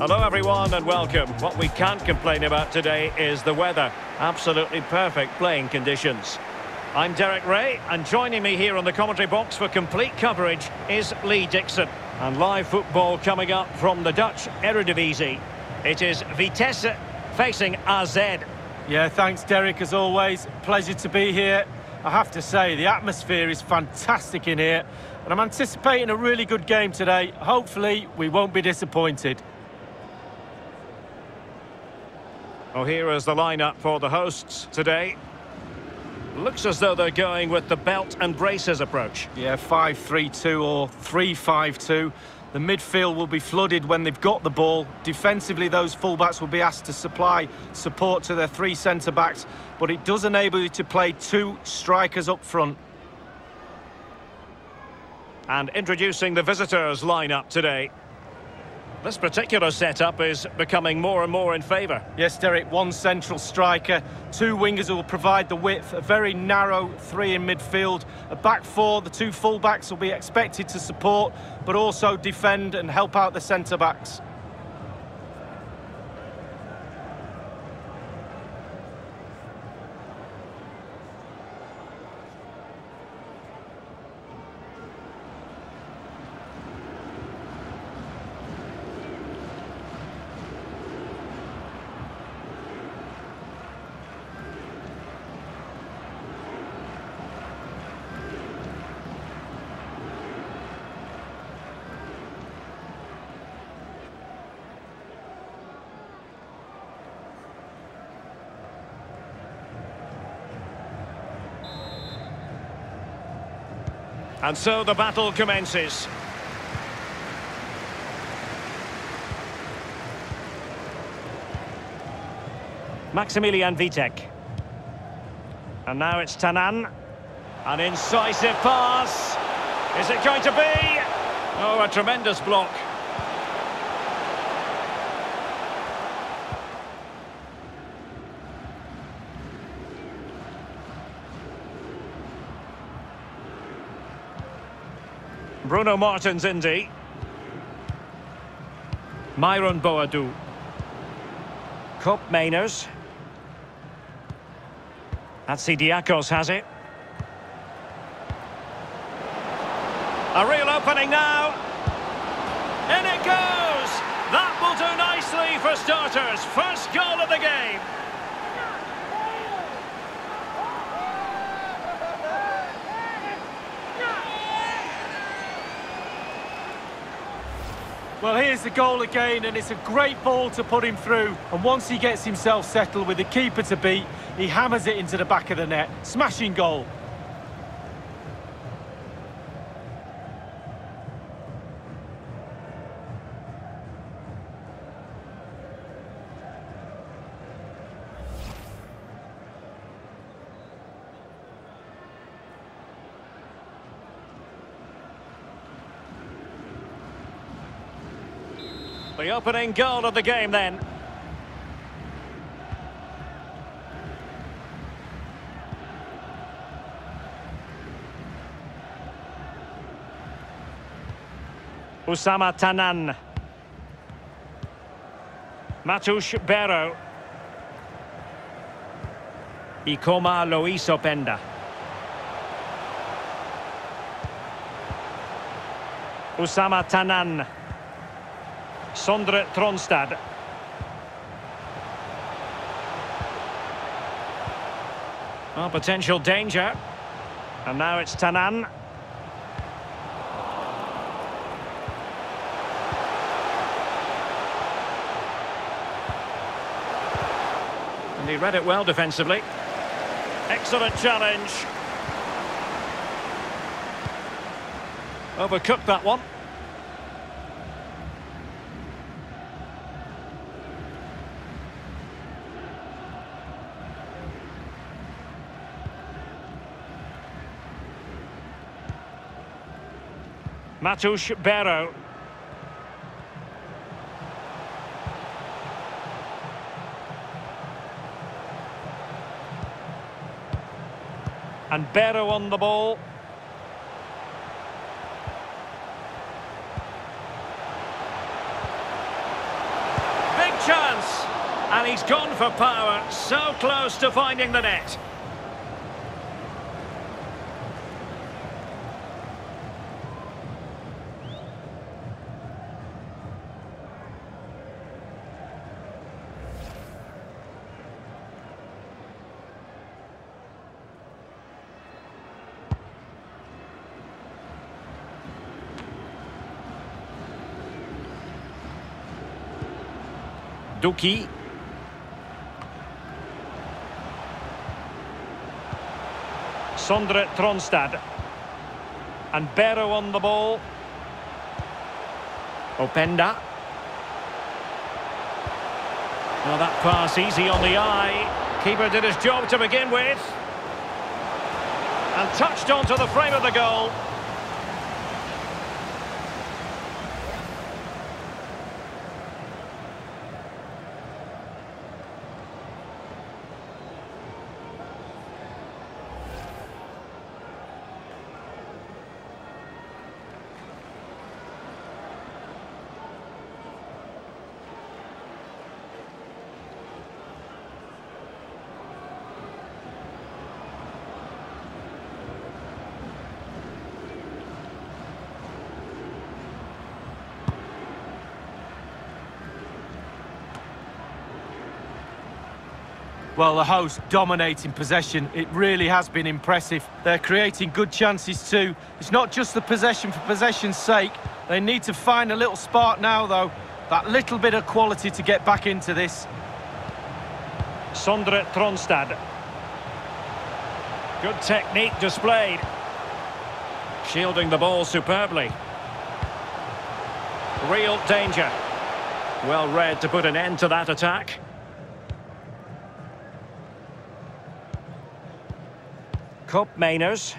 Hello everyone and welcome. What we can't complain about today is the weather. Absolutely perfect playing conditions. I'm Derek Ray, and joining me here on the commentary box for complete coverage is Lee Dixon. And live football coming up from the Dutch Eredivisie. It is Vitesse facing AZ. Yeah, thanks Derek, as always. Pleasure to be here. I have to say, the atmosphere is fantastic in here, and I'm anticipating a really good game today. Hopefully, we won't be disappointed. Well, here is the lineup for the hosts today. Looks as though they're going with the belt and braces approach. Yeah, 5-3-2 or 3-5-2. The midfield will be flooded when they've got the ball. Defensively, those fullbacks will be asked to supply support to their three centre-backs, but it does enable you to play two strikers up front. And introducing the visitors' lineup today. This particular setup is becoming more and more in favour. Yes, Derek, one central striker, two wingers who will provide the width, a very narrow three in midfield, a back four, the two full-backs will be expected to support, but also defend and help out the centre-backs. And so the battle commences. Maximilian Vitek. And now it's Tannane. An incisive pass. Is it going to be? Oh, a tremendous block. Bruno Martins Indi. Myron Boadu. Koopmeiners. Hatzidiakos has it. A real opening now. In it goes! That will do nicely for starters. First goal of the game. Well, here's the goal again, and it's a great ball to put him through. And once he gets himself settled with the keeper to beat, he hammers it into the back of the net. Smashing goal. The opening goal of the game then. Oussama Tannane. Matúš Bero. Ikoma-Loïs Openda. Oussama Tannane. Sondre Tronstad. Well, potential danger. And now it's Tannane. And he read it well defensively. Excellent challenge. Overcooked that one. Matúš Bero. And Bero on the ball. chance, and he's gone for power, so close to finding the net. Doekhi. Sondre Tronstad. And Bero on the ball. Openda. Well, that pass easy on the eye. Keeper did his job to begin with. And touched onto the frame of the goal. Well, the host dominating possession. It really has been impressive. They're creating good chances too. It's not just the possession for possession's sake. They need to find a little spark now, though. That little bit of quality to get back into this. Sondre Tronstad. Good technique displayed. Shielding the ball superbly. Real danger. Well read to put an end to that attack. Koopmeiners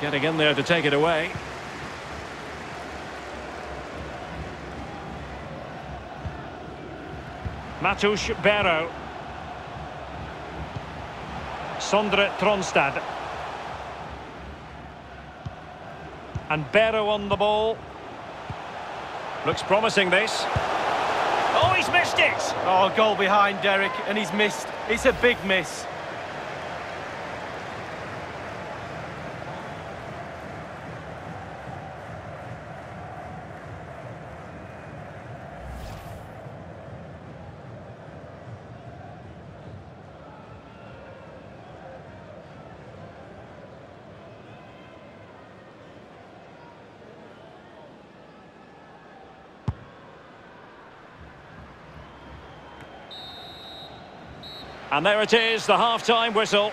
getting in there to take it away. Matúš Bero. Sondre Tronstad. And Bero on the ball. Looks promising, this. Oh, he's missed it! Oh, goal behind, Derek, and he's missed. It's a big miss. And there it is, the half-time whistle.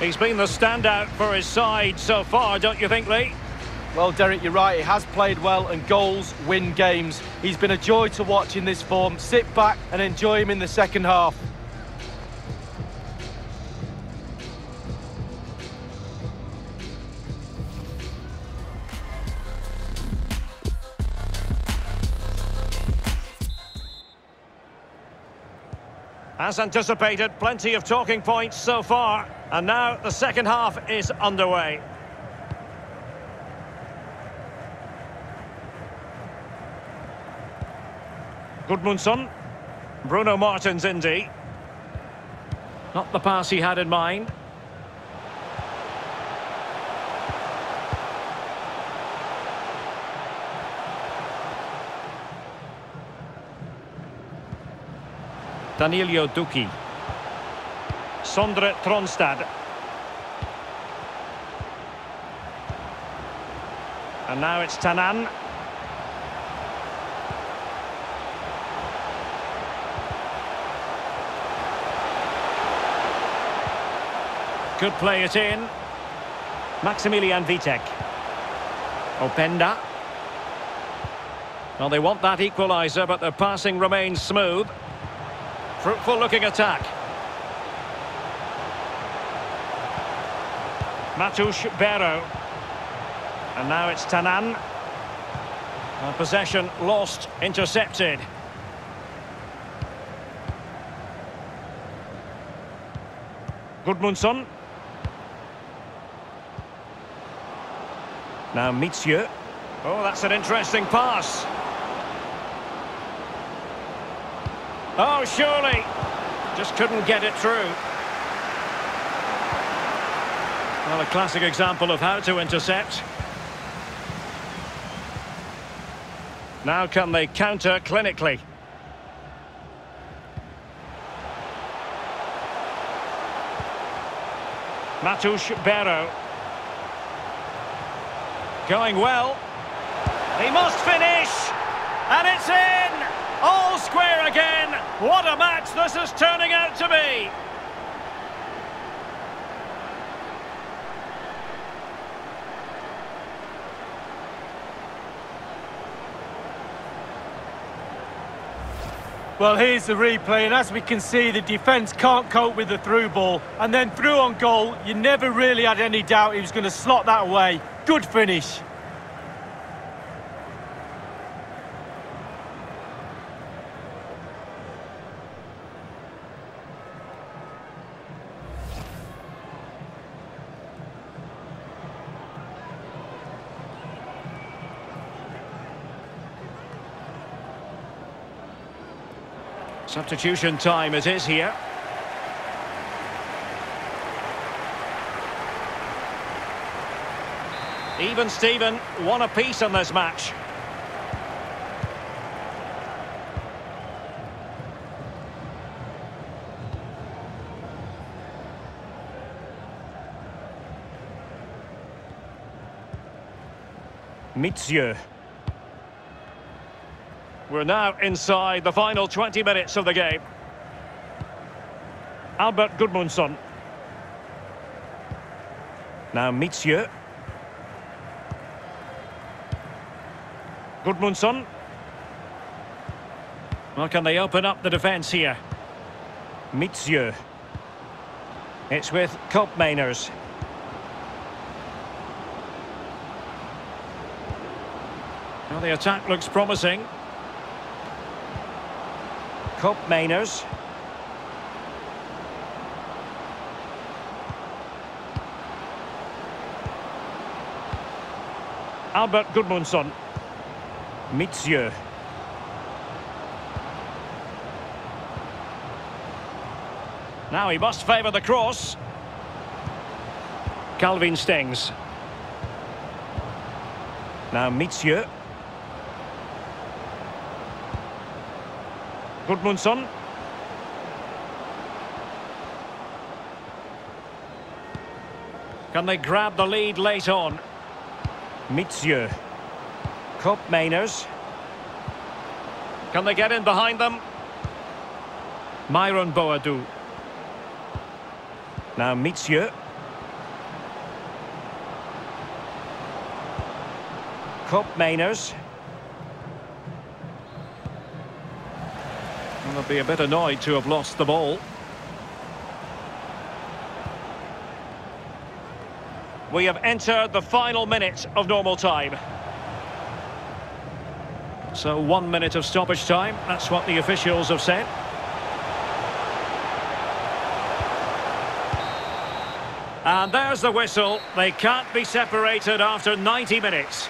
He's been the standout for his side so far, don't you think, Lee? Well, Derek, you're right. He has played well, and goals win games. He's been a joy to watch in this form. Sit back and enjoy him in the second half. As anticipated, plenty of talking points so far. And now the second half is underway. Gudmundsson. Bruno Martins Indi. Not the pass he had in mind. Danilho Doekhi. Sondre Tronstad. And now it's Tannane. Good play it in. Maximilian Vitek. Openda. Well, they want that equaliser, but their passing remains smooth. Fruitful looking attack. Matúš Bero. And now it's Tannane. And possession lost, intercepted. Gudmundsson. Now Mitsieu. Oh, that's an interesting pass. Oh, surely. Just couldn't get it through. Well, a classic example of how to intercept. Now can they counter clinically? Matúš Bero. Going well. He must finish! And it's in! All square again! What a match this is turning out to be! Well, here's the replay, and as we can see, the defence can't cope with the through ball. And then through on goal, you never really had any doubt he was going to slot that away. Good finish. Substitution time it is here. Even Steven, one apiece in this match. Mitsieu. We're now inside the final 20 minutes of the game. Albert Gudmundsson. Now Mitsieu. Gudmundsson. Well, can they open up the defence here? Mitsieu. It's with Koopmeiners. Now the attack looks promising. Koopmeiners. Albert Gudmundsson. Mitsieu. Now he must favour the cross. Calvin Stengs. Now Mitsieu. Gudmundsson. Can they grab the lead late on? Mitsieu. Koopmeiners. Can they get in behind them? Myron Boadu. Now Mitsieu. Koopmeiners. They'll be a bit annoyed to have lost the ball. We have entered the final minute of normal time. So 1 minute of stoppage time, that's what the officials have said. And there's the whistle. They can't be separated after 90 minutes.